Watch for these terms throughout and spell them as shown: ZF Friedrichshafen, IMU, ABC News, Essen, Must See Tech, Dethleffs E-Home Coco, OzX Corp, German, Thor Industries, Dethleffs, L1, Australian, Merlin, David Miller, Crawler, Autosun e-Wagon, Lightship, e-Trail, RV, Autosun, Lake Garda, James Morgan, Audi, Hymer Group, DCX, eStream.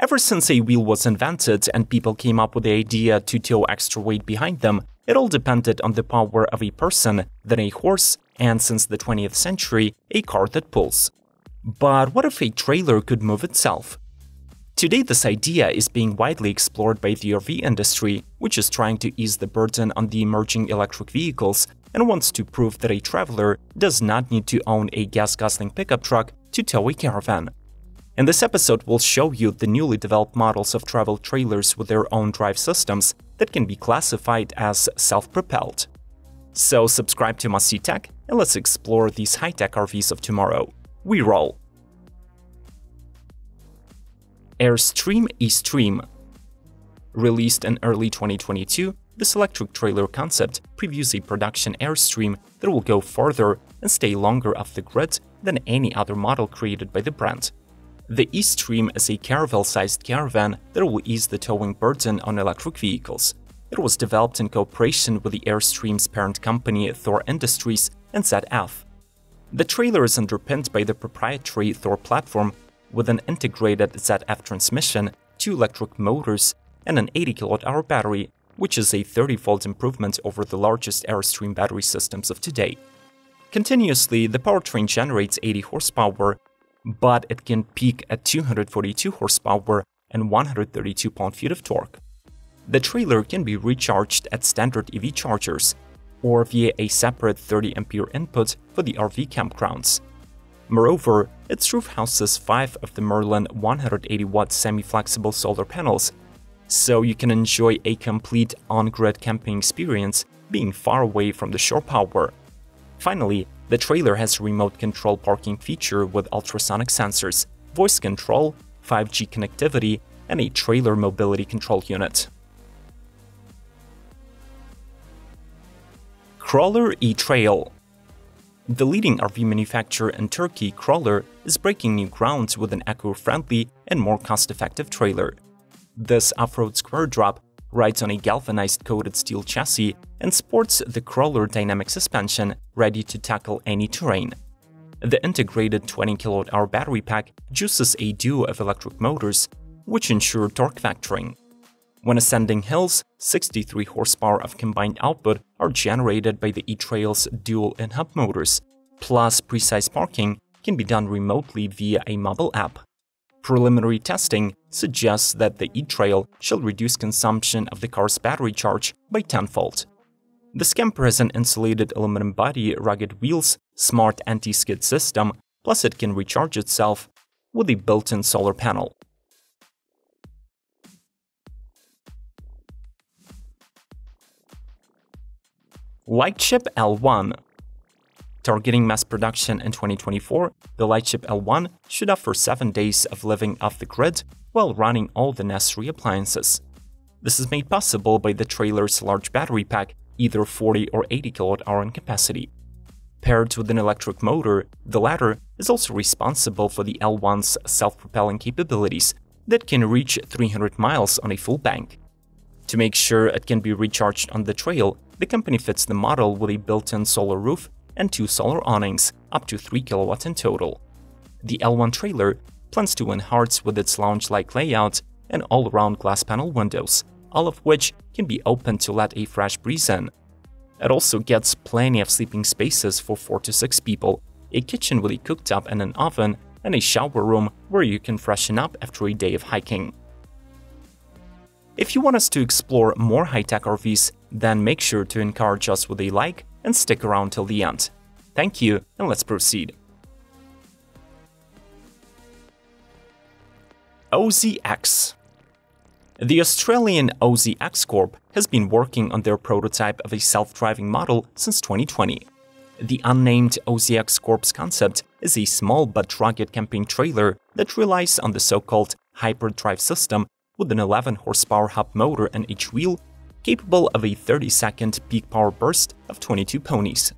Ever since a wheel was invented and people came up with the idea to tow extra weight behind them, it all depended on the power of a person, then a horse, and since the 20th century, a car that pulls. But what if a trailer could move itself? Today this idea is being widely explored by the RV industry, which is trying to ease the burden on the emerging electric vehicles and wants to prove that a traveler does not need to own a gas-guzzling pickup truck to tow a caravan. In this episode, we'll show you the newly developed models of travel trailers with their own drive systems that can be classified as self-propelled. So subscribe to Must See Tech and let's explore these high-tech RVs of tomorrow. We roll! Airstream eStream. Released in early 2022, this electric trailer concept previews a production Airstream that will go further and stay longer off the grid than any other model created by the brand. The eStream is a caravel-sized caravan that will ease the towing burden on electric vehicles. It was developed in cooperation with the Airstream's parent company Thor Industries and ZF. The trailer is underpinned by the proprietary Thor platform with an integrated ZF transmission, two electric motors, and an 80 kWh battery, which is a 30-fold improvement over the largest Airstream battery systems of today. Continuously, the powertrain generates 80 horsepower, but it can peak at 242 horsepower and 132 pound-feet of torque. The trailer can be recharged at standard EV chargers or via a separate 30 ampere input for the RV campgrounds. Moreover, its roof houses 5 of the Merlin 180-watt semi-flexible solar panels, so you can enjoy a complete on-grid camping experience being far away from the shore power. Finally, the trailer has a remote control parking feature with ultrasonic sensors, voice control, 5G connectivity, and a trailer mobility control unit. Crawler e-Trail. The leading RV manufacturer in Turkey, Crawler, is breaking new ground with an eco-friendly and more cost-effective trailer. This off-road square drop rides on a galvanized coated steel chassis and sports the Crawler dynamic suspension, ready to tackle any terrain. The integrated 20 kWh battery pack juices a duo of electric motors, which ensure torque vectoring. When ascending hills, 63 horsepower of combined output are generated by the e-Trail's dual in-hub motors, plus precise parking can be done remotely via a mobile app. Preliminary testing suggests that the e-Trail shall reduce consumption of the car's battery charge by 10-fold. The camper has an insulated aluminum body, rugged wheels, smart anti-skid system, plus it can recharge itself with a built-in solar panel. Lightship L1. Targeting mass production in 2024, the Lightship L1 should offer 7 days of living off the grid while running all the necessary appliances. This is made possible by the trailer's large battery pack, either 40 or 80 kWh in capacity. Paired with an electric motor, the latter is also responsible for the L1's self-propelling capabilities that can reach 300 miles on a full bank. To make sure it can be recharged on the trail, the company fits the model with a built-in solar roof and 2 solar awnings, up to 3 kW in total. The L1 trailer plans to enhance with its lounge-like layout and all-around glass panel windows, all of which can be opened to let a fresh breeze in. It also gets plenty of sleeping spaces for 4 to 6 people, a kitchen with a cooktop and an oven, and a shower room where you can freshen up after a day of hiking. If you want us to explore more high-tech RVs, then make sure to encourage us with a like and stick around till the end. Thank you, and let's proceed. OzX. The Australian OzX Corp has been working on their prototype of a self-driving model since 2020. The unnamed OzX Corp's concept is a small but rugged camping trailer that relies on the so-called hybrid drive system with an 11-horsepower hub motor in each wheel, capable of a 30-second peak power burst of 22 ponies.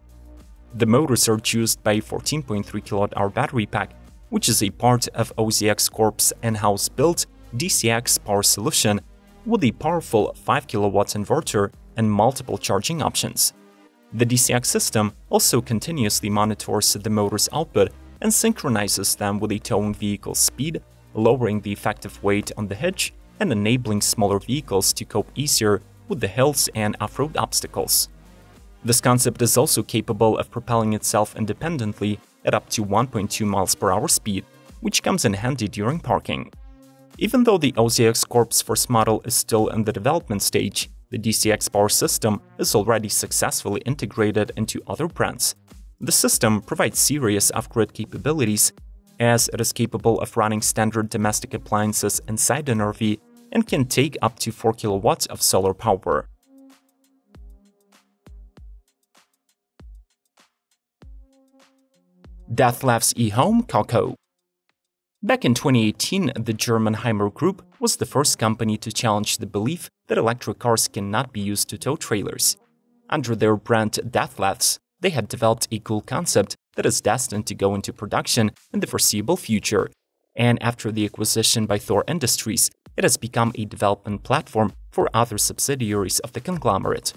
The motors are juiced by a 14.3 kWh battery pack, which is a part of OzX Corp's in-house built DCX power solution with a powerful 5 kW inverter and multiple charging options. The DCX system also continuously monitors the motor's output and synchronizes them with a towing vehicle's speed, lowering the effective weight on the hitch and enabling smaller vehicles to cope easier with the hills and off-road obstacles. This concept is also capable of propelling itself independently at up to 1.2 miles per hour speed, which comes in handy during parking. Even though the OzX Corp's first model is still in the development stage, the DCX power system is already successfully integrated into other brands. The system provides serious off-grid capabilities, as it is capable of running standard domestic appliances inside an RV and can take up to 4 kilowatts of solar power. Dethleffs E-Home Coco. Back in 2018, the German Hymer Group was the first company to challenge the belief that electric cars cannot be used to tow trailers. Under their brand Dethleffs, they had developed a cool concept that is destined to go into production in the foreseeable future, and after the acquisition by Thor Industries, it has become a development platform for other subsidiaries of the conglomerate.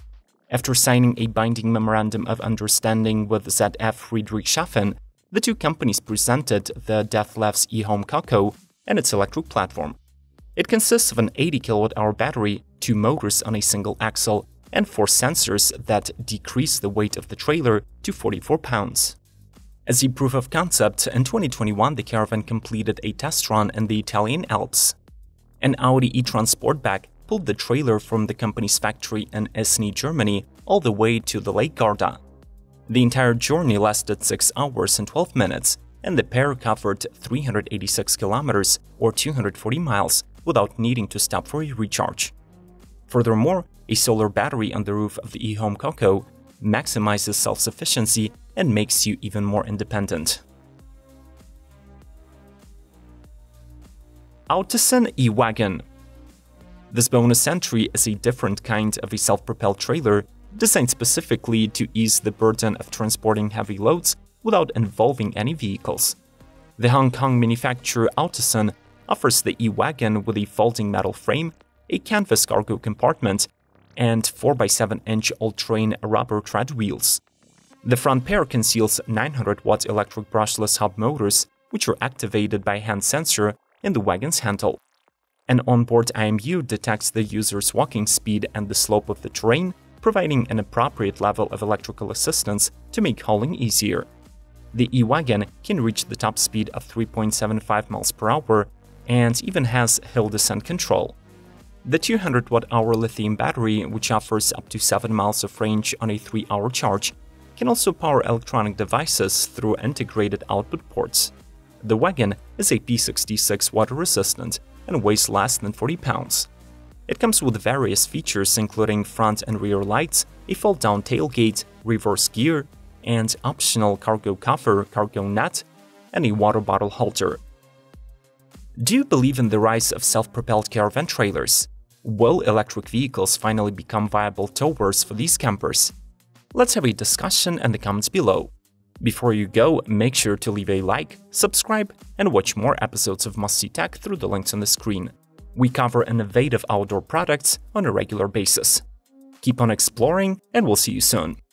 After signing a binding memorandum of understanding with ZF Friedrichshafen, the two companies presented the Dethleffs E-Home Coco and its electric platform. It consists of an 80 kWh battery, 2 motors on a single axle, and 4 sensors that decrease the weight of the trailer to 44 pounds. As a proof of concept, in 2021 the caravan completed a test run in the Italian Alps. An Audi e-Tron Sportback pulled the trailer from the company's factory in Essen, Germany, all the way to the Lake Garda. The entire journey lasted 6 hours and 12 minutes, and the pair covered 386 kilometers or 240 miles without needing to stop for a recharge. Furthermore, a solar battery on the roof of the e-Home Coco maximizes self-sufficiency and makes you even more independent. Autosun e-Wagon. This bonus entry is a different kind of a self-propelled trailer designed specifically to ease the burden of transporting heavy loads without involving any vehicles. The Hong Kong manufacturer Autosun offers the e-Wagon with a folding metal frame, a canvas cargo compartment, and 4x7-inch all-terrain rubber tread wheels. The front pair conceals 900-watt electric brushless hub motors, which are activated by a hand sensor in the wagon's handle. An onboard IMU detects the user's walking speed and the slope of the terrain, providing an appropriate level of electrical assistance to make hauling easier. The e-Wagon can reach the top speed of 3.75 miles per hour and even has hill descent control. The 200-watt-hour lithium battery, which offers up to 7 miles of range on a 3-hour charge, can also power electronic devices through integrated output ports. The wagon is a P66 water-resistant and weighs less than 40 pounds. It comes with various features including front and rear lights, a fold-down tailgate, reverse gear, and optional cargo cover, cargo net, and a water bottle holder. Do you believe in the rise of self-propelled caravan trailers? Will electric vehicles finally become viable towers for these campers? Let's have a discussion in the comments below. Before you go, make sure to leave a like, subscribe, and watch more episodes of Must See Tech through the links on the screen. We cover innovative outdoor products on a regular basis. Keep on exploring, and we'll see you soon.